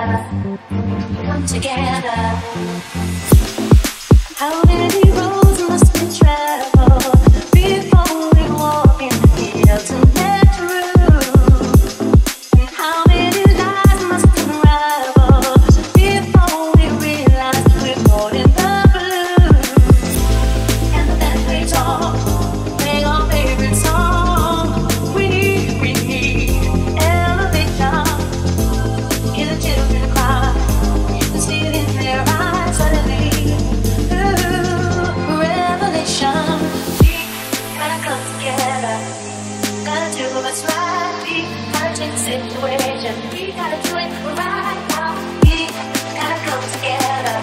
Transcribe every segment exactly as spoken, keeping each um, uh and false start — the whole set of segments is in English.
together, come together. How many roads must we travel before we walk in the field to get through? And how many lives must unravel before we realize we're born in the blue? And then we talk, play our favorite song. What's right, the urgent situation, we gotta do it right now, we gotta come together,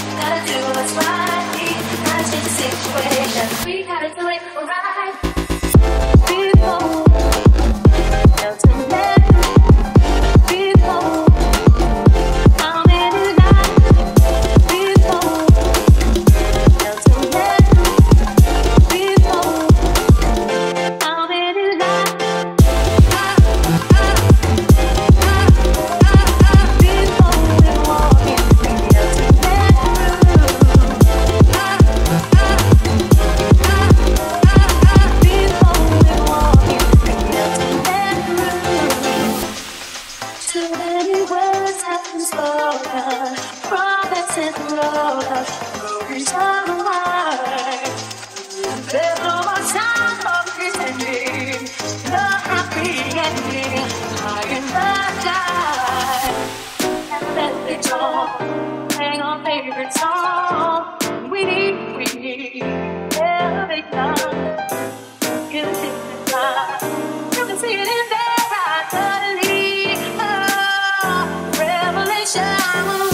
we gotta do what's right, the urgent situation, we gotta do it right. People, people, people, how many lives, people, people, how many lives. Playing our favorite song. We need, we need everything now. Get a different vibe. You can see it in their eyes. Suddenly, oh, revelation.